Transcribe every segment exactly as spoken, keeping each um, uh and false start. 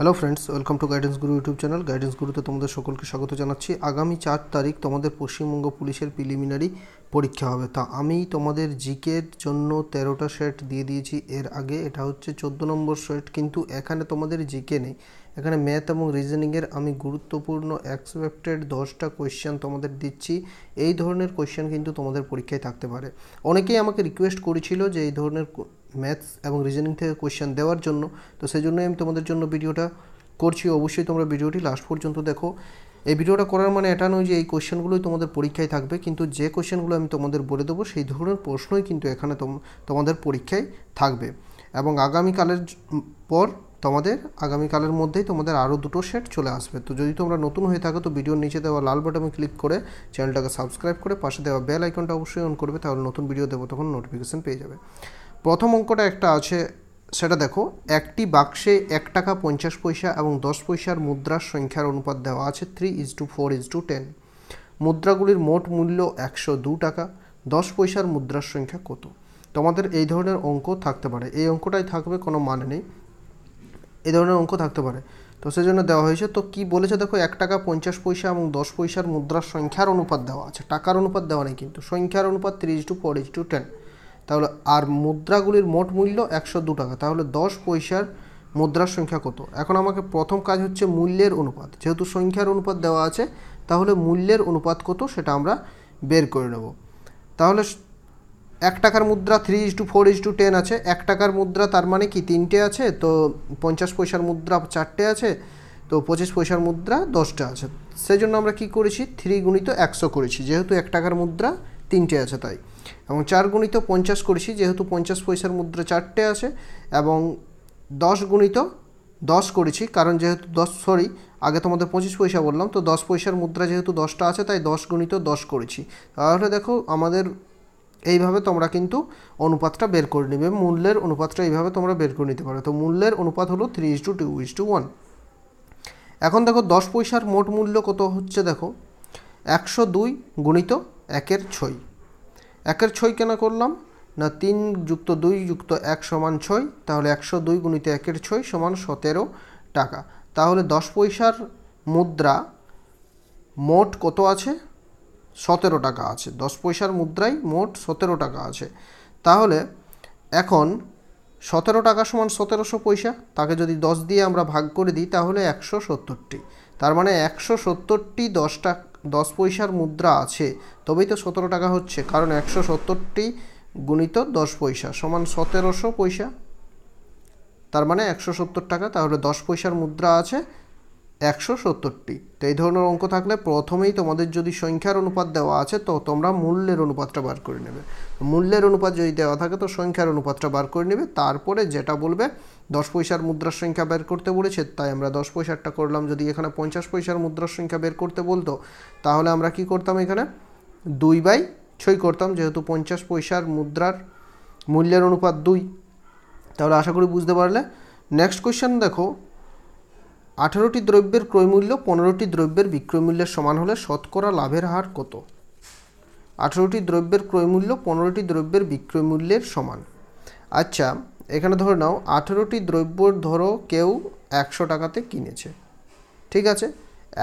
Hello friends welcome to guidance Guru YouTube channel guidance गुरुते तुम्हारे सकल के स्वागत जानाच्छि। आगामी चार तारीख तुम्हारे पश्चिमबंग पुलिस प्रिलिमिनारि परीक्षा होबे। ता आमी तुम्हारे जिकेर जन्य तेरोटा सेट दिए दिएछि एर आगे, एटा होच्छे चौदह नम्बर सेट, किन्तु एखाने तुम्हारे जिके नेई, एखाने मैथ एबं रिजनिंगेर आमी गुरुत्वपूर्ण एक्सपेक्टेड दसटा कोश्चेन तुम्हारे दिच्छि। एई धरनेर कोश्चेन किन्तु तुम्हारे परीक्षाय थाकते पारे। अनेकेई आमाके रिक्वेस्ट करेछिलो जे एई धरनेर मैथ्स और रिजनिंग थे क्वेश्चन देवार जोन्नो, तो सेई जोन्नो आमी तोमादेर जोन्नो भिडियोटा करछि। अवश्य तोमरा भिडियोटी लास्ट पर्यन्त देखो। এই ভিডিওটা করার মানে এটা নয় যে এই কোশ্চেনগুলোই তোমাদের পরীক্ষায় থাকবে, কিন্তু যে কোশ্চেনগুলো আমি তোমাদের বলে দেবো সেই ধরনের প্রশ্নই কিন্তু এখানে তোমাদের পরীক্ষায় থাকবে। এবং আগামীকালের পর তোমাদের আগামীকালের মধ্যেই তোমাদের আরও দুটো সেট চলে আসবে। তো যদি তোমরা নতুন হয়ে থাকো তো ভিডিওর নিচে দেওয়া লাল বাটনে ক্লিক করে চ্যানেলটাকে সাবস্ক্রাইব করে পাশে দেওয়া বেল আইকনটা অবশ্যই অন করবে, তাহলে নতুন ভিডিও দেবো তখন নোটিফিকেশান পেয়ে যাবে। প্রথম অঙ্কটা একটা আছে, সেটা দেখো। একটি বাক্সে এক টাকা পঞ্চাশ পয়সা এবং দশ পয়সার মুদ্রার সংখ্যার অনুপাত দেওয়া আছে three is to four is to ten. মুদ্রাগুলির মোট মূল্য একশো দু টাকা। দশ পয়সার মুদ্রার সংখ্যা কত? তোমাদের এই ধরনের অঙ্ক থাকতে পারে। এই অঙ্কটাই থাকবে, কোনো মানে নেই, এই ধরনের অঙ্ক থাকতে পারে। তো সেজন্য দেওয়া হয়েছে। তো কি বলেছে দেখো, এক টাকা পঞ্চাশ পয়সা এবং দশ পয়সার মুদ্রার সংখ্যার অনুপাত দেওয়া আছে। টাকার অনুপাত দেওয়া নেই কিন্তু, সংখ্যার অনুপাত three is to four is to ten. তাহলে আর মুদ্রাগুলির মোট মূল্য একশো দু টাকা। তাহলে দশ পয়সার মুদ্রার সংখ্যা কত? এখন আমাকে প্রথম কাজ হচ্ছে মূল্যের অনুপাত, যেহেতু সংখ্যার অনুপাত দেওয়া আছে তাহলে মূল্যের অনুপাত কত সেটা আমরা বের করে নেব। তাহলে এক টাকার মুদ্রা three is to four is to ten আছে। এক টাকার মুদ্রা তার মানে কি তিনটে আছে, তো পঞ্চাশ পয়সার মুদ্রা চারটে আছে, তো পঁচিশ পয়সার মুদ্রা দশটা আছে। সেই জন্য আমরা কি করেছি, থ্রি গুণিত একশো করেছি, যেহেতু এক টাকার মুদ্রা তিনটে আছে তাই। এবং চার গুণিত পঞ্চাশ করেছি, যেহেতু পঞ্চাশ পয়সার মুদ্রা চারটে আছে। এবং দশ গুণিত দশ করেছি, কারণ যেহেতু দশ সরি আগে তোমাদের পঁচিশ পয়সা বললাম, তো দশ পয়সার মুদ্রা যেহেতু দশটা আছে তাই দশ গুণিত দশ করেছি। তাহলে দেখো আমাদের এইভাবে তোমরা কিন্তু অনুপাতটা বের করে নেবে, মূল্যের অনুপাতটা এইভাবে তোমরা বের করে নিতে পারো। তো মূল্যের অনুপাত হলো three is to two is to one. এখন দেখো দশ পয়সার মোট মূল্য কত হচ্ছে, দেখো একশো দুই গুণিত একের ছয়। একের ছয় কেন করলাম না, তিন যুক্ত দুই যুক্ত এক সমান ছয়। তাহলে একশো দুই গুণিত একের ছয় সমান সতেরো টাকা। তাহলে দশ পয়সার মুদ্রা মোট কত আছে, সতেরো টাকা আছে। দশ পয়সার মুদ্রাই মোট সতেরো টাকা আছে। তাহলে এখন সতেরো টাকা সমান সতেরোশো পয়সা, তাকে যদি দশ দিয়ে আমরা ভাগ করে দিই তাহলে একশো সত্তরটি। তার মানে একশো সত্তরটি দশ টাকা দশ পয়সার মুদ্রা আছে, তবেই তো সতেরো টাকা হচ্ছে, কারণ একশো সত্তরটি গুণিত দশ পয়সা সমান সতেরোশো পয়সা, তার মানে একশো সত্তর টাকা। তাহলে দশ পয়সার মুদ্রা আছে একশো সত্তরটি। তো এই ধরনের অঙ্ক থাকলে প্রথমেই তোমাদের যদি সংখ্যার অনুপাত দেওয়া আছে তো তোমরা মূল্যের অনুপাতটা বার করে নেবে। মূল্যের অনুপাত যদি দেওয়া থাকে তো সংখ্যার অনুপাতটা বার করে নেবে, তারপরে যেটা বলবে। দশ পয়সার মুদ্রার সংখ্যা বের করতে বলেছে তাই আমরা দশ পয়সারটা করলাম। যদি এখানে পঞ্চাশ পয়সার মুদ্রার সংখ্যা বের করতে বলতো তাহলে আমরা কি করতাম, এখানে দুই বাই ছয় করতাম, যেহেতু পঞ্চাশ পয়সার মুদ্রার মূল্যের অনুপাত দুই। তাহলে আশা করি বুঝতে পারলে। নেক্সট কোয়েশ্চেন দেখো, আঠারোটি দ্রব্যের ক্রয়মূল্য পনেরোটি দ্রব্যের বিক্রয়মূল্যের সমান হলে শতকরা লাভের হার কত? আঠারোটি দ্রব্যের ক্রয়মূল্য পনেরোটি দ্রব্যের বিক্রয়মূল্যের সমান। আচ্ছা এখানে ধরে নাও আঠারোটি দ্রব্য ধরো কেউ একশো টাকাতে কিনেছে, ঠিক আছে।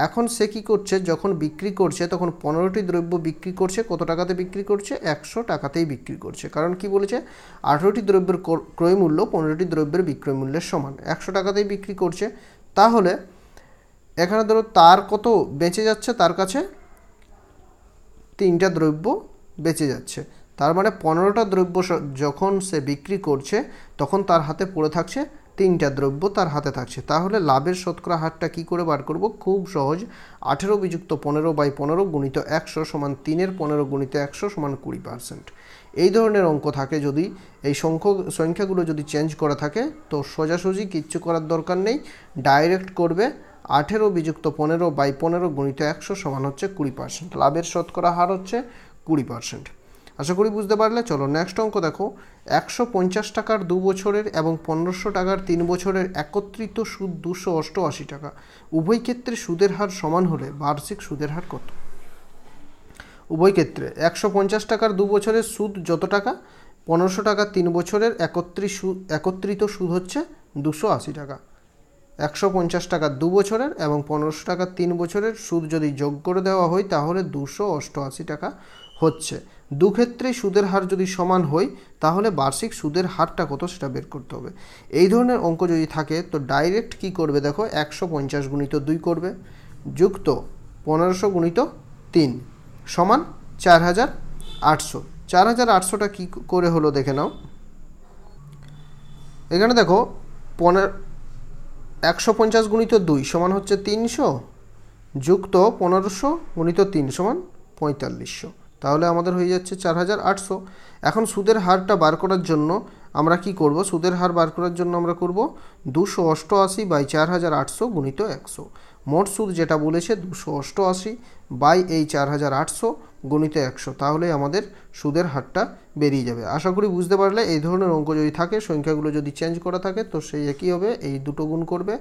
এখন সে কী করছে, যখন বিক্রি করছে তখন পনেরোটি দ্রব্য বিক্রি করছে কত টাকাতে বিক্রি করছে, একশো টাকাতেই বিক্রি করছে। কারণ কি বলেছে, আঠারোটি দ্রব্যের ক্রয়মূল্য পনেরোটি দ্রব্যের বিক্রয়মূল্যের সমান, একশো টাকাতেই বিক্রি করছে। তাহলে এখানে ধরো তার কত বেঁচে যাচ্ছে, তার কাছে তিনটা দ্রব্য বেঁচে যাচ্ছে। তার মানে পনেরোটা দ্রব্য যখন সে বিক্রি করছে তখন তার হাতে পড়ে থাকছে তিনটা দ্রব্য তার হাতে থাকছে। তাহলে লাভের শতকরা হারটা কী করে বার করব, খুব সহজ। আঠেরো বিযুক্ত পনেরো বাই পনেরো গুণিত একশো সমান তিনের পনেরো গুণিত একশো সমান কুড়ি পার্সেন্ট। এই ধরনের অঙ্ক থাকে, যদি এই সংখ্যা সংখ্যাগুলো যদি চেঞ্জ করা থাকে তো সোজাসুজি কিচ্ছু করার দরকার নেই, ডাইরেক্ট করবে। আঠেরো বিযুক্ত পনেরো বাই পনেরো গুণিত একশো সমান হচ্ছে কুড়ি পার্সেন্ট। লাভের শতকরা হার হচ্ছে কুড়ি পার্সেন্ট। আশা করি বুঝতে পারলে। চলো নেক্সট অঙ্ক দেখো, একশো পঞ্চাশ টাকার দু বছরের এবং পনেরোশো টাকার তিন বছরের একত্রিত সুদ দুশো অষ্টআশি টাকা। উভয় ক্ষেত্রে সুদের হার সমান হলে বার্ষিক সুদের হার কত? উভয় ক্ষেত্রে একশো পঞ্চাশ টাকার দু বছরের সুদ যত টাকা, পনেরোশো টাকা তিন বছরের একত্রিত সুদ হচ্ছে দুশো আশি টাকা। একশো পঞ্চাশ টাকার দু বছরের এবং পনেরোশো টাকার তিন বছরের সুদ যদি যোগ করে দেওয়া হয় তাহলে দুশো অষ্টআশি টাকা হচ্ছে। দুক্ষেত্রেই সুদের হার যদি সমান হয় তাহলে বার্ষিক সুদের হারটা কত সেটা বের করতে হবে। এই ধরনের অঙ্ক যদি থাকে তো ডাইরেক্ট কি করবে, দেখো একশো পঞ্চাশ গুণিত দুই করবে যুক্ত পনেরোশো গুণিত তিন সমান চার হাজার আটশো। চার হাজার আটশোটা কী করে হলো দেখে নাও। এখানে দেখো পনেরো একশো পঞ্চাশ গুণিত দুই সমান হচ্ছে তিনশো যুক্ত পনেরোশো গুণিত তিন সমান পঁয়তাল্লিশশো, তাহলে আমাদের হয়ে যাচ্ছে চার হাজার আটশো। এখন সুদের হারটা বার করার জন্য আমরা কি করব, সুদের হার বার করার জন্য আমরা করব দুশো অষ্টআশি বাই চার হাজার আটশো গুণিত একশো। মোট সুদ যেটা বলেছে দুশো অষ্টআশি বাই এই চার হাজার আটশো গুণিত একশো, তাহলে আমাদের সুদের হারটা বেরিয়ে যাবে। আশা করি বুঝতে পারলে এই ধরনের অঙ্ক যদি থাকে, সংখ্যাগুলো যদি চেঞ্জ করা থাকে তো সেই একই হবে, এই দুটো গুণ করবে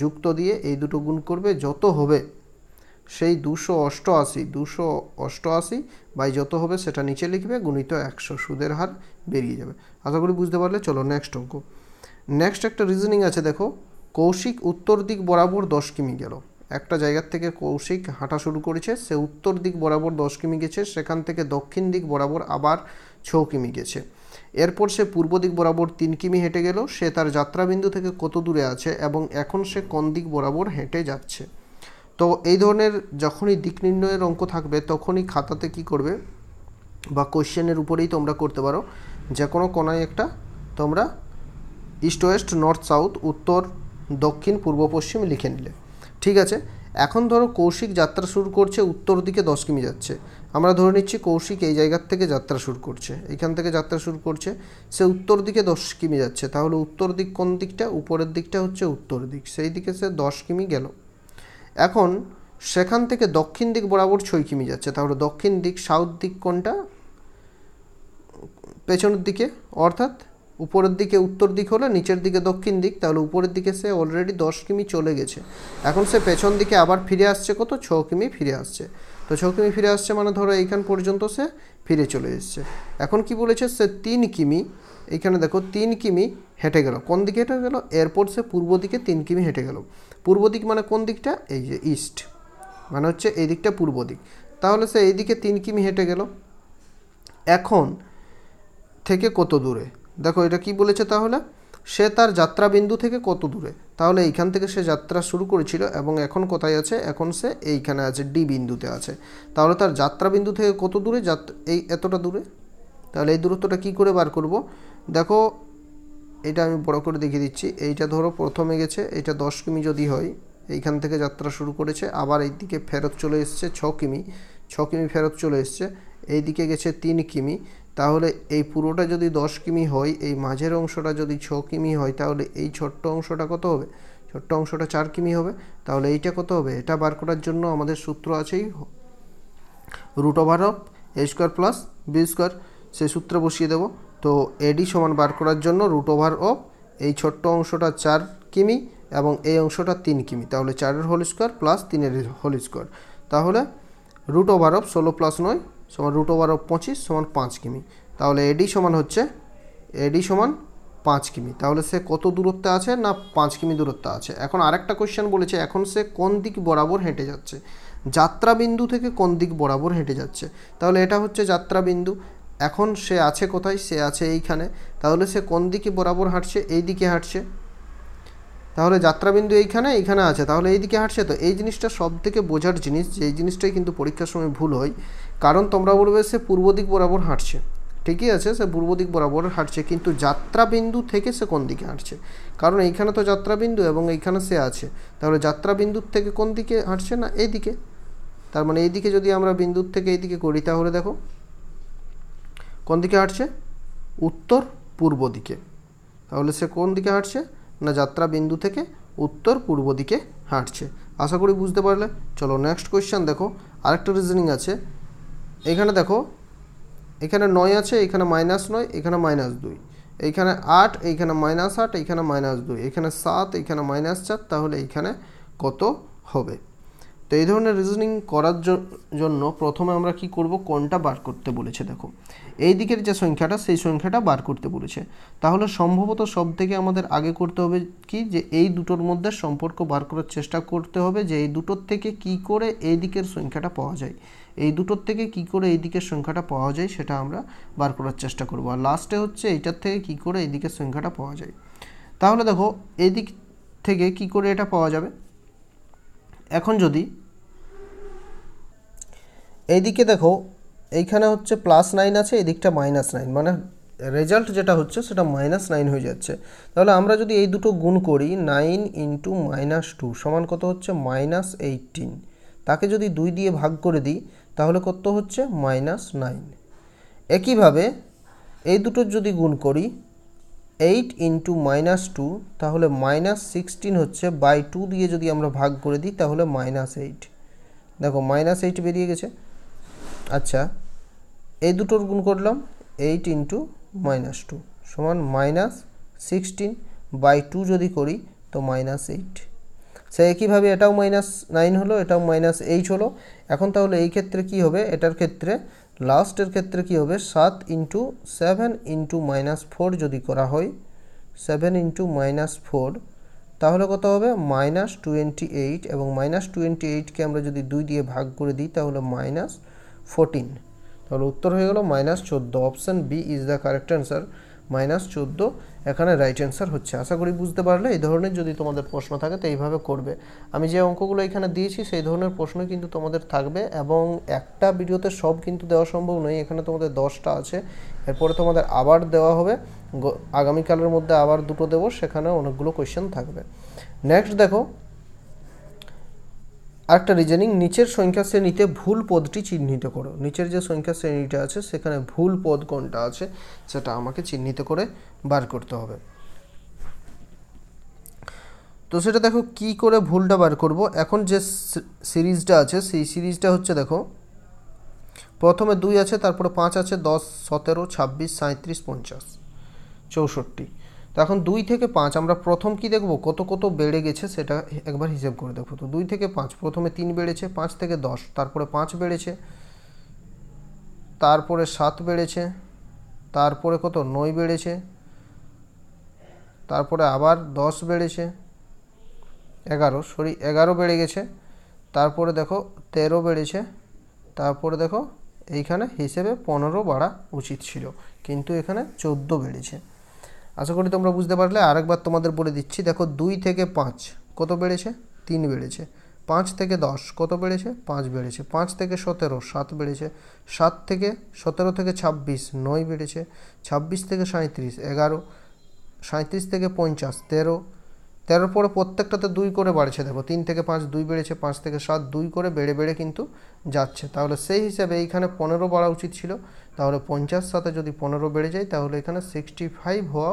যুক্ত দিয়ে এই দুটো গুণ করবে যত হবে সেই দুশো অষ্টআশি দুশো অষ্টআশি বাই যত হবে সেটা নিচে লিখবে গুণিত একশো, সুদের হার বেরিয়ে যাবে। আশা করি বুঝতে পারলে। চলো নেক্সট অঙ্ক। নেক্সট একটা রিজনিং আছে দেখো, কৌশিক উত্তর দিক বরাবর দশ কিমি গেল। একটা জায়গার থেকে কৌশিক হাঁটা শুরু করেছে, সে উত্তর দিক বরাবর দশ কিমি গেছে, সেখান থেকে দক্ষিণ দিক বরাবর আবার ছ কিমি গেছে, এরপর সে পূর্ব দিক বরাবর তিন কিমি হেঁটে গেল। সে তার যাত্রাবিন্দু থেকে কত দূরে আছে এবং এখন সে কোন দিক বরাবর হেঁটে যাচ্ছে। তো এই ধরনের যখনই দিক নির্ণয়ের অঙ্ক থাকবে তখনই খাতাতে কি করবে বা কোশ্চেনের উপরেই তোমরা করতে পারো, যে কোনো কোনায় একটা তোমরা ইস্ট ওয়েস্ট নর্থ সাউথ উত্তর দক্ষিণ পূর্ব পশ্চিম লিখে নিলে ঠিক আছে। এখন ধরো কৌশিক যাত্রা শুরু করছে, উত্তর দিকে দশ কিমি যাচ্ছে, আমরা ধরে নিচ্ছি কৌশিক এই জায়গার থেকে যাত্রা শুরু করছে, এইখান থেকে যাত্রা শুরু করছে, সে উত্তর দিকে দশ কিমি যাচ্ছে। তাহলে উত্তর দিক কোন দিকটা, উপরের দিকটা হচ্ছে উত্তর দিক, সেই দিকে সে দশ কিমি গেল। এখন সেখান থেকে দক্ষিণ দিক বরাবর ছয় কিমি যাচ্ছে, তাহলে দক্ষিণ দিক সাউথ দিক কোনটা, পেছনের দিকে, অর্থাৎ উপরের দিকে উত্তর দিক হলে নিচের দিকে দক্ষিণ দিক, তাহলে উপরের দিকে সে অলরেডি দশ কিমি চলে গেছে। এখন সে পেছন দিকে আবার ফিরে আসছে, কত, ছ কিমি ফিরে আসছে। তো ছ কিমি ফিরে আসছে মানে ধরো এইখান পর্যন্ত সে ফিরে চলে এসছে। এখন কি বলেছে, সে তিন কিমি, এইখানে দেখো তিন কিমি হেঁটে গেল, কোন দিকে হেঁটে গেল, এরপর সে পূর্ব দিকে তিন কিমি হেঁটে গেল। পূর্ব দিক মানে কোন দিকটা, এই যে ইস্ট মানে হচ্ছে এই দিকটা পূর্ব দিক, তাহলে সে এই দিকে তিন কিমি হেঁটে গেল। এখন থেকে কত দূরে, দেখো এটা কি বলেছে, তাহলে সে তার যাত্রাবিন্দু থেকে কত দূরে, তাহলে এইখান থেকে সে যাত্রা শুরু করেছিল এবং এখন কোথায় আছে, এখন সে এইখানে আছে, ডি বিন্দুতে আছে। তাহলে তার যাত্রাবিন্দু থেকে কত দূরে, এই এতটা দূরে, তাহলে এই দূরত্বটা কি করে বার করব, দেখো এটা আমি বড় করে দেখিয়ে দিচ্ছি। এইটা ধরো প্রথমে গেছে, এটা দশ কিমি যদি হয়, এইখান থেকে যাত্রা শুরু করেছে, আবার এই দিকে ফেরত চলে এসছে ছ কিমি, ছ কিমি ফেরত চলে এসছে, এই দিকে গেছে তিন কিমি। তাহলে এই পুরোটা যদি দশ কিমি হয়, এই মাঝের অংশটা যদি ছ কিমি হয়, তাহলে এই ছোট্ট অংশটা কত হবে, ছোট্ট অংশটা চার কিমি হবে। তাহলে এইটা কত হবে, এটা বার করার জন্য আমাদের সূত্র আছেই, root over of A square plus B square, সেই সূত্র বসিয়ে দেবো। তো এডি সমান বার করার জন্য রুট ওভার অফ এই ছোট্ট অংশটা চার কিমি এবং এই অংশটা তিন কিমি, তাহলে চারের হোল স্কোয়ার প্লাস তিনের হোল স্কোয়ার, তাহলে রুট ওভার অফ ষোলো প্লাস নয় সমান রুট ওভার অফ পঁচিশ সমান পাঁচ কিমি। তাহলে এডি সমান হচ্ছে, এডি সমান পাঁচ কিমি। তাহলে সে কত দূরত্বে আছে, না পাঁচ কিমি দূরত্বে আছে। এখন আরেকটা কোয়েশ্চেন বলেছে, এখন সে কোন দিক বরাবর হেঁটে যাচ্ছে, যাত্রাবিন্দু থেকে কোন দিক বরাবর হেঁটে যাচ্ছে। তাহলে এটা হচ্ছে যাত্রাবিন্দু, এখন সে আছে কোথায়, সে আছে এইখানে, তাহলে সে কোন দিকে বরাবর হাঁটছে, এই দিকে হাঁটছে। তাহলে যাত্রাবিন্দু এইখানে, এইখানে আছে, তাহলে এই দিকে হাঁটছে। তো এই জিনিসটা সব থেকে বোঝার জিনিস, যে এই জিনিসটাই কিন্তু পরীক্ষার সময় ভুল হয়, কারণ তোমরা বলবে সে পূর্ব দিক বরাবর হাঁটছে, ঠিকই আছে সে পূর্ব দিক বরাবর হাঁটছে, কিন্তু যাত্রাবিন্দু থেকে সে কোন দিকে হাঁটছে, কারণ এইখানে তো যাত্রাবিন্দু এবং এইখানে সে আছে, তাহলে যাত্রাবিন্দুর থেকে কোন দিকে হাঁটছে, না এই দিকে। তার মানে এই দিকে যদি আমরা বিন্দুর থেকে এই দিকে করি, তাহলে দেখো কোন দিকে হাঁটছে, উত্তর পূর্ব দিকে। তাহলে সে কোন দিকে হাঁটছে, না যাত্রা বিন্দু থেকে উত্তর পূর্ব দিকে হাঁটছে। আশা করি বুঝতে পারলে। চলো নেক্সট কোয়েশ্চেন দেখো, আরেকটা রিজনিং আছে। এখানে দেখো এখানে নয় আছে, এখানে মাইনাস নয়, এখানে মাইনাস দুই, এইখানে আট, এইখানে মাইনাস আট, এইখানে মাইনাস দুই, এখানে সাত, এখানে মাইনাস চার, তাহলে এইখানে কত হবে। तो এই ধরনের রিজনিং করার জন্য প্রথমে আমরা কি করব, কোনটা বার করতে বলেছে। দেখো এই দিকের যে সংখ্যাটা সেই সংখ্যাটা বার করতে বলেছে, তাহলে সম্ভবত সবথেকে আমাদের আগে করতে হবে কি, যে এই দুটোর মধ্যে সম্পর্ক বার করার চেষ্টা করতে হবে, যে এই দুটোর থেকে কি করে এই দিকের সংখ্যাটা পাওয়া যায়, এই দুটোর থেকে কি করে এই দিকের সংখ্যাটা পাওয়া যায় সেটা আমরা বার করার চেষ্টা করব। আর লাস্টে হচ্ছে এইটার থেকে কি করে এই দিকের সংখ্যাটা পাওয়া যায়। তাহলে দেখো এই দিক থেকে কি করে এটা পাওয়া যাবে। এখন যদি এইদিকে দেখো এইখানে হচ্ছে প্লাস নাইন আছে, এদিকটা মাইনাস নাইন, মানে রেজাল্ট যেটা হচ্ছে সেটা মাইনাস নাইন হয়ে যাচ্ছে। তাহলে আমরা যদি এই দুটো গুণ করি, নাইন ইন্টু মাইনাস টু সমান কত হচ্ছে মাইনাস এইটিন, তাকে যদি দুই দিয়ে ভাগ করে দিই তাহলে কত হচ্ছে মাইনাস নাইন। একইভাবে এই দুটোর যদি গুণ করি, এইট ইন্টু মাইনাস টু তাহলে মাইনাস সিক্সটিন হচ্ছে, বাই টু দিয়ে যদি আমরা ভাগ করে দিই তাহলে মাইনাস এইট, দেখো মাইনাস এইট বেরিয়ে গেছে। আচ্ছা এই দুটোর গুণ করলাম, এইট ইন্টু মাইনাস টু সমান মাইনাস সিক্সটিন, বাই টু যদি করি তো মাইনাস এইট। সে একইভাবে এটাও মাইনাস নাইন হলো, এটাও মাইনাস এইট হলো। এখন তাহলে এই ক্ষেত্রে কি হবে, এটার ক্ষেত্রে লাস্টের ক্ষেত্রে কি হবে, সাত into seven into minus four যদি করা হয়, সেভেন ইন্টু মাইনাস ফোর তাহলে কত হবে মাইনাস টোয়েন্টি এইট, এবং মাইনাস টোয়েন্টি এইটকে আমরা যদি দুই দিয়ে ভাগ করে দিই তাহলে মাইনাস ফোরটিন। তাহলে উত্তর হয়ে গেল মাইনাস চোদ্দো। Option B is the correct answer, minus চোদ্দো এখানে রাইট অ্যান্সার হচ্ছে। আশা করি বুঝতে পারলে। এই ধরনের যদি তোমাদের প্রশ্ন থাকে তো এইভাবে করবে। আমি যে অঙ্কগুলো এখানে দিয়েছি সেই ধরনের প্রশ্ন কিন্তু তোমাদের থাকবে, এবং একটা ভিডিওতে সব কিন্তু দেওয়া সম্ভব নয়, এখানে তোমাদের দশটা আছে। এরপরে তোমাদের আবার দেওয়া হবে, আগামীকালের মধ্যে আবার দুটো দেবো, সেখানে অনেকগুলো কোয়েশ্চেন থাকবে। নেক্সট দেখো আরেকটা রিজনিং, নিচের সংখ্যা শ্রেণীতে ভুল পদটি চিহ্নিত করো। নিচের যে সংখ্যা শ্রেণীটা আছে সেখানে ভুল পদ কোনটা আছে সেটা আমাকে চিহ্নিত করে বার করতে হবে। তো সেটা দেখো কি করে ভুলটা বার করব। এখন যে সিরিজটা আছে সেই সিরিজটা হচ্ছে দেখো প্রথমে দুই আছে, তারপরে পাঁচ আছে, দশ, সতেরো, ছাব্বিশ, সাঁত্রিশ, পঞ্চাশ, চৌষট্টি। তো এখন দুই থেকে পাঁচ আমরা প্রথম কি দেখব, কত কত বেড়ে গেছে সেটা একবার হিসেব করে দেখব। তো দুই থেকে পাঁচ প্রথমে তিন বেড়েছে, পাঁচ থেকে দশ, তারপরে পাঁচ বেড়েছে, তারপরে সাত বেড়েছে, তারপরে কত নয় বেড়েছে, তারপরে আবার দশ বেড়েছে, এগারো সরি এগারো বেড়ে গেছে, তারপরে দেখো তেরো বেড়েছে, তারপরে দেখো এইখানে হিসেবে পনেরো বাড়া উচিত ছিল কিন্তু এখানে চোদ্দো বেড়েছে। আশা করি তোমরা বুঝতে পারলে। আরেকবার তোমাদের বলে দিচ্ছি, দেখো দুই থেকে পাঁচ কত বেড়েছে, তিন বেড়েছে, পাঁচ থেকে দশ কত বেড়েছে, পাঁচ বেড়েছে, পাঁচ থেকে সতেরো, সাত বেড়েছে, সাত থেকে সতেরো থেকে ছাব্বিশ, নয় বেড়েছে, ছাব্বিশ থেকে সাঁত্রিশ, এগারো, সাঁত্রিশ থেকে পঞ্চাশ, তেরো, তেরোর পরে প্রত্যেকটাতে দুই করে বাড়ছে। দেখো তিন থেকে পাঁচ দুই বেড়েছে, পাঁচ থেকে সাত দুই করে বেড়ে বেড়ে কিন্তু যাচ্ছে। তাহলে সেই হিসাবে এইখানে পনেরো বাড়া উচিত ছিল, তাহলে পঞ্চাশ সাথে যদি পনেরো বেড়ে যায় তাহলে এখানে সিক্সটি ফাইভ হওয়া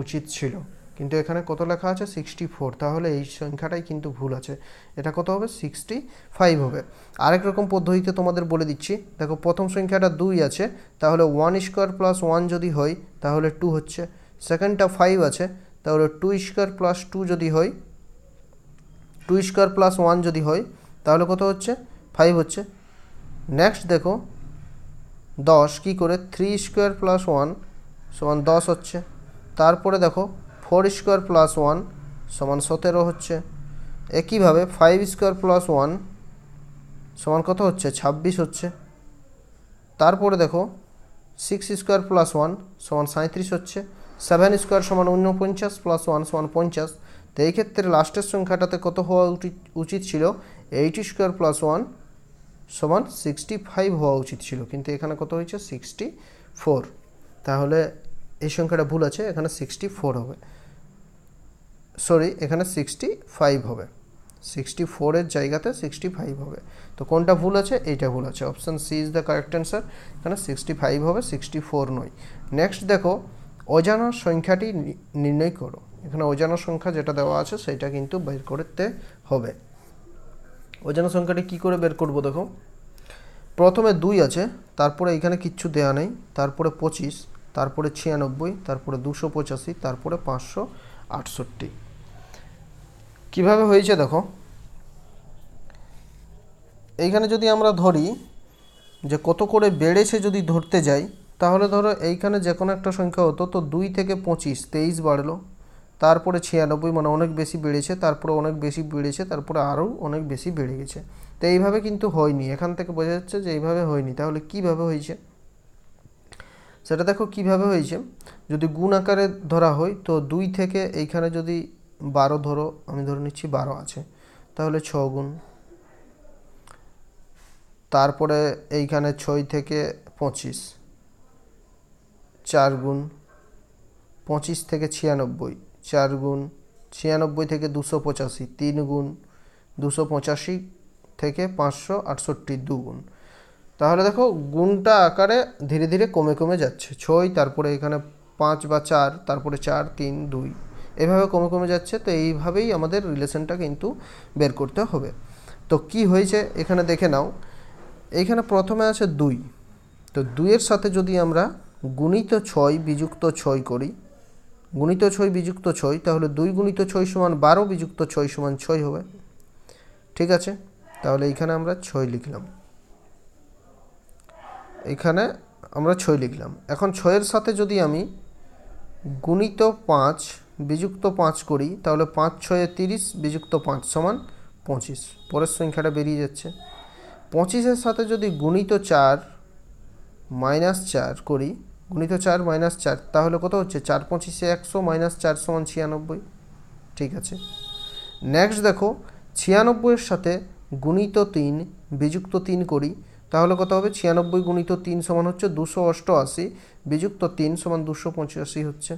উচিত ছিল কিন্তু এখানে কত লেখা আছে সিক্সটি ফোর, তাহলে এই সংখ্যাটাই কিন্তু ভুল আছে, এটা কত হবে সিক্সটি ফাইভ হবে। আরেক রকম পদ্ধতিতে তোমাদের বলে দিচ্ছি, দেখো প্রথম সংখ্যাটা দুই আছে তাহলে ওয়ান স্কোয়ার প্লাস ওয়ান যদি হয় তাহলে টু হচ্ছে, সেকেন্ডটা ফাইভ আছে তাহলে টু স্কোয়ার প্লাস টু যদি হয়, টু স্কোয়ার প্লাস ওয়ান যদি হয় তাহলে কত হচ্ছে ফাইভ হচ্ছে। নেক্সট দেখো দশ কী করে, থ্রি স্কোয়ার প্লাস ওয়ান সমান দশ হচ্ছে, তারপরে দেখো ফোর স্কোয়ার প্লাস ওয়ান সমান সতেরো হচ্ছে, একইভাবে ফাইভ স্কোয়ার প্লাস ওয়ান সমান কত হচ্ছে ছাব্বিশ হচ্ছে, তারপরে দেখো সিক্স স্কোয়ার প্লাস ওয়ান সমান সাঁত্রিশ হচ্ছে, সেভেন স্কোয়ার সমান ঊনপঞ্চাশ প্লাস ওয়ান সমান পঞ্চাশ। তো এই ক্ষেত্রে লাস্টের সংখ্যাটাতে কত হওয়া উচিত ছিল, এইট স্কোয়ার প্লাস ওয়ান সমান সিক্সটি ফাইভ হওয়া উচিত ছিল কিন্তু এখানে কত হয়েছে সিক্সটি ফোর, তাহলে এই সংখ্যাটা ভুল আছে, এখানে সিক্সটি ফোর হবে, সরি এখানে সিক্সটি ফাইভ হবে, সিক্সটি ফোরের জায়গাতে সিক্সটি ফাইভ হবে। তো কোনটা ভুল আছে, এইটা ভুল আছে। Option C is the correct answer, এখানে সিক্সটি ফাইভ হবে, সিক্সটি ফোর নয়। নেক্সট দেখো অজানা সংখ্যাটি নির্ণয় করো। এখানে অজানা সংখ্যা যেটা দেওয়া আছে সেটা কিন্তু বের করতে হবে। অজানা সংখ্যাটি কি করে বের করব, দেখো প্রথমে দুই আছে, তারপরে এখানে কিচ্ছু দেয়া নেই, তারপরে পঁচিশ, তারপরে ছিয়ানব্বই, তারপরে দুশো পঁচাশি, তারপরে পাঁচশো আটষট্টি। কীভাবে হয়েছে দেখো, এইখানে যদি আমরা ধরি যে কত করে বেড়েছে যদি ধরতে যাই তাহলে ধরো এইখানে যে কোনো একটা সংখ্যা হতো তো দুই থেকে পঁচিশ তেইশ বাড়লো তারপরে ছিয়ানব্বই মানে অনেক বেশি বেড়েছে তারপরে অনেক বেশি বেড়েছে তারপরে আরও অনেক বেশি বেড়ে গেছে। তো এইভাবে কিন্তু হয়নি, এখান থেকে বোঝা যাচ্ছে যে এইভাবে হয়নি। তাহলে কীভাবে হয়েছে সেটা দেখো কীভাবে হয়েছে। যদি গুণ আকারে ধরা হয় তো দুই থেকে এইখানে যদি বারো ধরো, আমি ধরে নিচ্ছি বারো আছে, তাহলে ছ গুণ, তারপরে এইখানে ছয় থেকে পঁচিশ চার গুণ, পঁচিশ থেকে ছিয়ানব্বই চার গুণ, ছিয়ানব্বই থেকে দুশো পঁচাশি তিন গুণ, দুশো পঁচাশি থেকে পাঁচশো আটষট্টি দু গুণ। তাহলে দেখো গুণটা আকারে ধীরে ধীরে কমে কমে যাচ্ছে, ছয় তারপরে এখানে পাঁচ বা চার তারপরে চার তিন দুই এভাবে কমে কমে যাচ্ছে। তো এইভাবেই আমাদের রিলেশনটা কিন্তু বের করতে হবে। তো কি হয়েছে এখানে দেখে নাও, এইখানে প্রথমে আছে দুই, তো দুইয়ের সাথে যদি আমরা গুণিত ছয় বিযুক্ত ছয় করি, গুণিত ছয় বিযুক্ত ছয় তাহলে দুই গুণিত ছয় সমান বারো বিযুক্ত ছয় সমান ছয় হবে, ঠিক আছে। তাহলে এইখানে আমরা ছয় লিখলাম, এখানে আমরা ছয় লিখলাম। এখন ছয়ের সাথে যদি আমি গুণিত পাঁচ বিযুক্ত পাঁচ করি তাহলে পাঁচ ছয়ে তিরিশ বিযুক্ত পাঁচ সমান পঁচিশ, পরের সংখ্যাটা বেরিয়ে যাচ্ছে। পঁচিশের সাথে যদি গুণিত চার মাইনাস চার করি, গুণিত চার মাইনাস চার তাহলে কত হচ্ছে চার পঁচিশে একশো মাইনাস চার সমান ছিয়ানব্বই, ঠিক আছে। নেক্সট দেখো ছিয়ানব্বইয়ের সাথে গুণিত তিন বিযুক্ত তিন করি তাহলে কত হবে, ছিয়ানব্বই গুণিত তিন সমান হচ্ছে দুশো অষ্টআশি বিযুক্ত তিন সমান দুশো পঁচাশি হচ্ছে।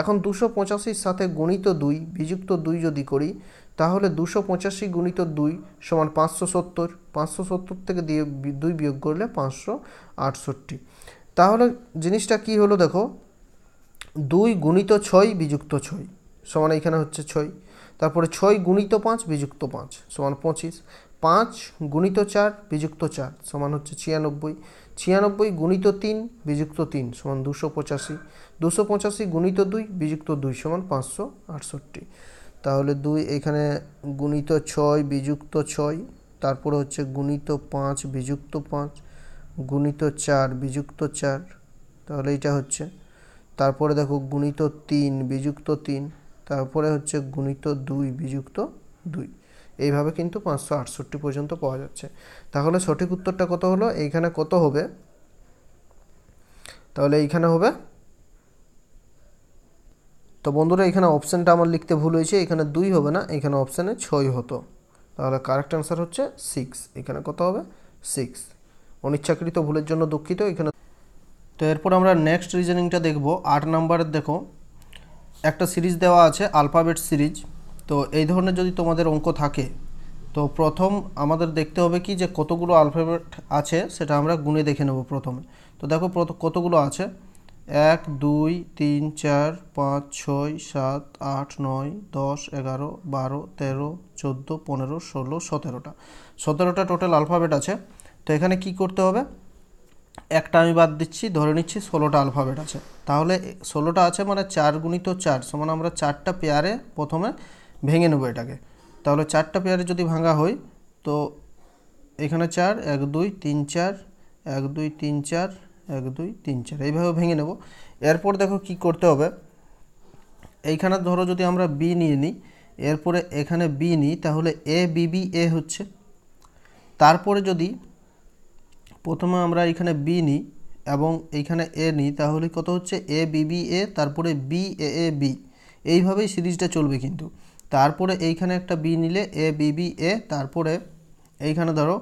এখন দুশো পঁচাশির সাথে গুণিত দুই বিযুক্ত দুই যদি করি তাহলে দুশো পঁচাশি গুণিত দুই সমান পাঁচশো সত্তর, পাঁচশো সত্তর থেকে দিয়ে দুই বিয়োগ করলে পাঁচশো আটষট্টি। তাহলে জিনিসটা কি হলো দেখো, দুই গুণিত ছয় বিযুক্ত ছয় সমান এইখানে হচ্ছে ছয়, তারপরে ছয় গুণিত পাঁচ বিযুক্ত পাঁচ সমান পঁচিশ, পাঁচ গুণিত চার বিযুক্ত চার সমান হচ্ছে ছিয়ানব্বই, ছিয়ানব্বই গুণিত তিন বিযুক্ত তিন সমান দুশো পঁচাশি, দুশো পঁচাশি গুণিত দুই বিযুক্ত দুই সমান পাঁচশো আটষট্টি। তাহলে দুই এখানে গুণিত ছয় বিযুক্ত ছয়, তারপরে হচ্ছে গুণিত পাঁচ বিযুক্ত পাঁচ, গুণিত চার বিযুক্ত চার তাহলে এটা হচ্ছে, তারপরে দেখো গুণিত তিন বিযুক্ত তিন, তারপরে হচ্ছে গুণিত দুই বিযুক্ত দুই। এইভাবে কিন্তু পাঁচশো আটষট্টি পর্যন্ত পাওয়া যাচ্ছে। তাহলে সঠিক উত্তরটা কত হলো, এইখানে কত হবে, তাহলে এইখানে হবে। তো বন্ধুরা এখানে অপশানটা আমার লিখতে ভুল হয়েছে, এখানে দুই হবে না, এখানে অপশানে ছয় হতো। তাহলে কারেক্ট অ্যান্সার হচ্ছে সিক্স, এখানে কত হবে সিক্স। অনিচ্ছাকৃত ভুলের জন্য দুঃখিত এখানে। তো এরপর আমরা নেক্সট রিজনিংটা দেখব। আট নাম্বারের দেখো একটা সিরিজ দেওয়া আছে আলফাবেট সিরিজ। তো এই ধরনের যদি তোমাদের অঙ্ক থাকে তো প্রথম আমাদের দেখতে হবে কি যে কতগুলো আলফাবেট আছে সেটা আমরা গুণে দেখে নেব প্রথমে। তো দেখো কতগুলো আছে, এক দুই তিন চার পাঁচ ছয় সাত আট নয় দশ এগারো বারো তেরো চোদ্দো পনেরো ষোলো সতেরোটা, সতেরোটা টোটাল আলফাবেট আছে। তো এখানে কি করতে হবে, একটা আমি বাদ দিচ্ছি, ধরে নিচ্ছি ষোলোটা আলফাবেট আছে। তাহলে ষোলোটা আছে মানে চার গুণিত চার সমান আমরা চারটা পেয়ারে প্রথমে ভেঙে নেব এটাকে। তাহলে চারটা পেয়ারে যদি ভাঙা হয় তো এখানে চার এক দুই তিন চার এক দুই তিন চার এক দুই তিন চার এইভাবে ভেঙে নেব। এরপর দেখো কি করতে হবে, এইখানে ধরো যদি আমরা বি নিয়ে নিই, এরপরে এখানে বি নিই তাহলে এ বি বি এ হচ্ছে। তারপরে যদি প্রথমে আমরা এখানে বি নিই এবং এইখানে এ নিই তাহলে কত হচ্ছে এ বি বি এ, তারপরে বি এ এ বি, এইভাবেই সিরিজটা চলবে কিন্তু। তারপরে এইখানে একটা বি নিলে এ বি বি এ, তারপরে এইখানে ধরো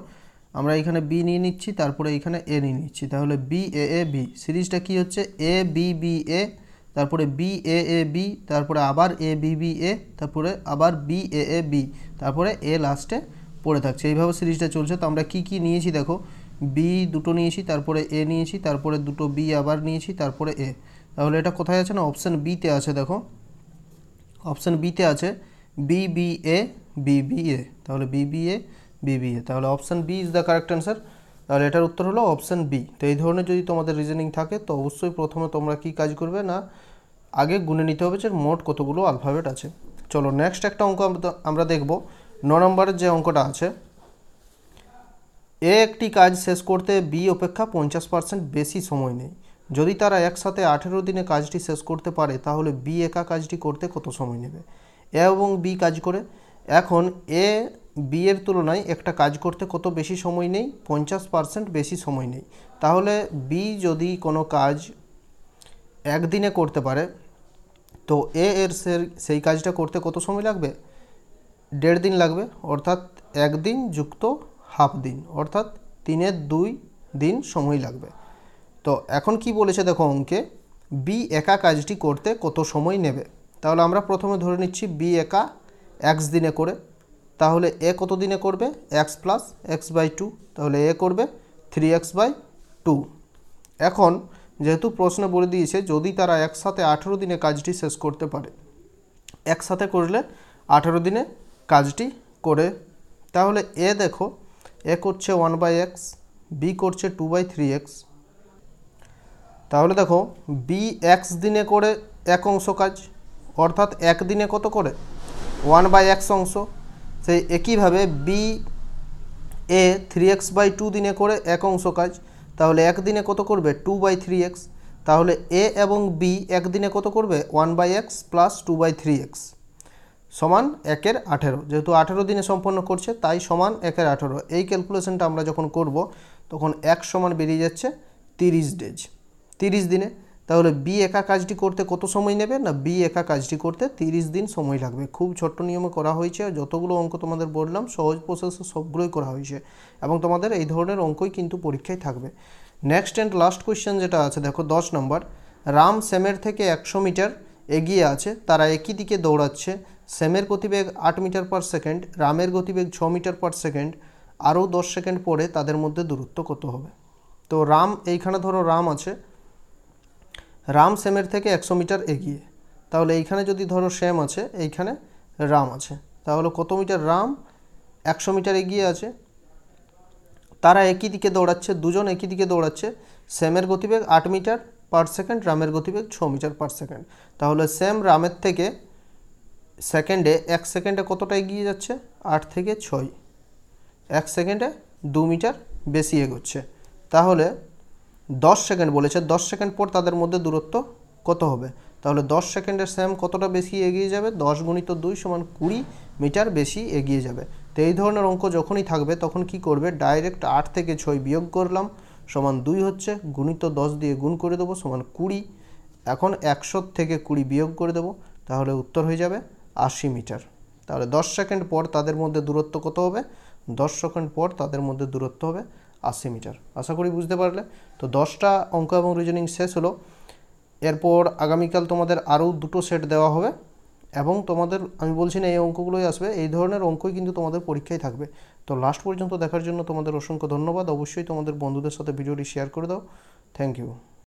আমরা এইখানে বি নিয়ে নিচ্ছি তারপরে এইখানে এ নিয়ে নিচ্ছি তাহলে বি এ এ বি সিরিজটা কি হচ্ছে এ বি বি এ, তারপরে বি এ এ বি, তারপরে আবার এ বি বি এ, তারপরে আবার বি এ এ বি, তারপরে এ লাস্টে পড়ে থাকছে। এইভাবে সিরিজটা চলছে। তো আমরা কি কি নিয়েছি দেখো, বি দুটো নিয়েছি, তারপরে এ নিয়েছি, তারপরে দুটো বি আবার নিয়েছি, তারপরে এ। তাহলে এটা কোথায় আছে না অপশান বিতে আছে, দেখো অপশান বিতে আছে B B A B B A, তাহলে বি বি এ বিবিএ, তাহলে option B is the correct answer. তাহলে এটার উত্তর হলো অপশান বি। তো এই ধরনের যদি তোমাদের রিজনিং থাকে তো অবশ্যই প্রথমে তোমরা কি কাজ করবে না আগে গুণে নিতে হবে যে মোট কতগুলো আলফাবেট আছে। চলো নেক্সট একটা অঙ্ক আমরা দেখব। ন নম্বরের যে অঙ্কটা আছে একটি কাজ শেষ করতে বি অপেক্ষা পঞ্চাশ পার্সেন্ট বেশি সময় নেয়। যদি তারা একসাথে আঠেরো দিনে কাজটি শেষ করতে পারে তাহলে বি একা কাজটি করতে কত সময় নেবে? এ এবং বি কাজ করে। এখন এ বি এর তুলনায় একটা কাজ করতে কত বেশি সময় নেই? পঞ্চাশ পার্সেন্ট বেশি সময় নেই। তাহলে বি যদি কোনো কাজ একদিনে করতে পারে তো এ এর সেই কাজটা করতে কত সময় লাগবে? দেড় দিন লাগবে, অর্থাৎ একদিন যুক্ত হাফ দিন, অর্থাৎ তিনের দুই দিন সময় লাগবে। তো এখন কি বলেছে দেখো অঙ্কে, বি একা কাজটি করতে কত সময় নেবে। তাহলে আমরা প্রথমে ধরে নিচ্ছি বি একা এক্স দিনে করে, তাহলে এ কত দিনে করবে? X plus x by two, তাহলে এ করবে থ্রি এক্স বাই টু। এখন যেহেতু প্রশ্নে বলে দিয়েছে যদি তারা একসাথে আঠেরো দিনে কাজটি শেষ করতে পারে, একসাথে করলে আঠেরো দিনে কাজটি করে, তাহলে এ দেখো এ করছে ওয়ান বাই এক্স, বি করছে টু বাই থ্রি এক্স। তাহলে দেখো বি এক্স দিনে করে এক অংশ কাজ, অর্থাৎ এক দিনে কত করে? ওয়ান বাই এক্স অংশ। সেই একইভাবে বি এ থ্রি এক্স বাই টু দিনে করে এক অংশ কাজ, তাহলে একদিনে কত করবে? Two by three x. তাহলে এ এবং বি একদিনে কত করবে? One by x plus two by three x সমান একের আঠেরো। যেহেতু আঠেরো দিনে সম্পন্ন করছে তাই সমান একের আঠেরো। এই ক্যালকুলেশনটা আমরা যখন করব তখন এক সমান বেরিয়ে যাচ্ছে তিরিশ ডেজ, তিরিশ দিনে। তাহলে বি একা কাজটি করতে কত সময় নেবে? না, বি একা কাজটি করতে তিরিশ দিন সময় লাগবে। খুব ছোট্ট নিয়মে করা হয়েছে, যতগুলো অঙ্ক তোমাদের বললাম সহজ প্রসেসে সবগুলোই করা হয়েছে এবং তোমাদের এই ধরনের অঙ্কই কিন্তু পরীক্ষায় থাকবে। নেক্সট অ্যান্ড লাস্ট কোয়েশ্চেন যেটা আছে দেখো দশ নম্বর, রাম শ্যামের থেকে একশো মিটার এগিয়ে আছে, তারা একই দিকে দৌড়াচ্ছে। শ্যামের গতিবেগ আট মিটার পার সেকেন্ড, রামের গতিবেগ ছ মিটার পার সেকেন্ড, আরও দশ সেকেন্ড পরে তাদের মধ্যে দূরত্ব কত হবে? তো রাম, এইখানে ধরো রাম আছে, রাম শ্যামের থেকে একশো মিটার এগিয়ে। তাহলে এইখানে যদি ধরো শ্যাম আছে, এইখানে রাম আছে, তাহলে কত মিটার রাম? একশো মিটার এগিয়ে আছে। তারা একই দিকে দৌড়াচ্ছে, দুজন একই দিকে দৌড়াচ্ছে। শ্যামের গতিবেগ আট মিটার পার সেকেন্ড, রামের গতিবেগ ছ মিটার পার সেকেন্ড। তাহলে শ্যাম রামের থেকে সেকেন্ডে এক সেকেন্ডে কতটা এগিয়ে যাচ্ছে? আট থেকে ছয়, এক সেকেন্ডে দু মিটার বেশি এগোচ্ছে। তাহলে দশ সেকেন্ড বলেছে, দশ সেকেন্ড পর তাদের মধ্যে দূরত্ব কত হবে? তাহলে দশ সেকেন্ডের শ্যাম কতটা বেশি এগিয়ে যাবে? দশ গুণিত দুই সমান কুড়ি মিটার বেশি এগিয়ে যাবে। তো এই ধরনের অঙ্ক যখনই থাকবে তখন কি করবে? ডাইরেক্ট আট থেকে ছয় বিয়োগ করলাম সমান দুই হচ্ছে, গুণিত দশ দিয়ে গুণ করে দেবো সমান কুড়ি। এখন একশো থেকে কুড়ি বিয়োগ করে দেবো, তাহলে উত্তর হয়ে যাবে আশি মিটার। তাহলে দশ সেকেন্ড পর তাদের মধ্যে দূরত্ব কত হবে? দশ সেকেন্ড পর তাদের মধ্যে দূরত্ব হবে আশি মিটার। আশা করি বুঝতে পারলে। তো দশটা অঙ্ক এবং রিজনিং শেষ হলো। এরপর আগামীকাল তোমাদের আরও দুটো সেট দেওয়া হবে এবং তোমাদের, আমি বলছি না এই অঙ্কগুলোই আসবে, এই ধরনের অঙ্কই কিন্তু তোমাদের পরীক্ষায় থাকবে। তো লাস্ট পর্যন্ত দেখার জন্য তোমাদের অসংখ্য ধন্যবাদ। অবশ্যই তোমাদের বন্ধুদের সাথে ভিডিওটি শেয়ার করে দাও। Thank you.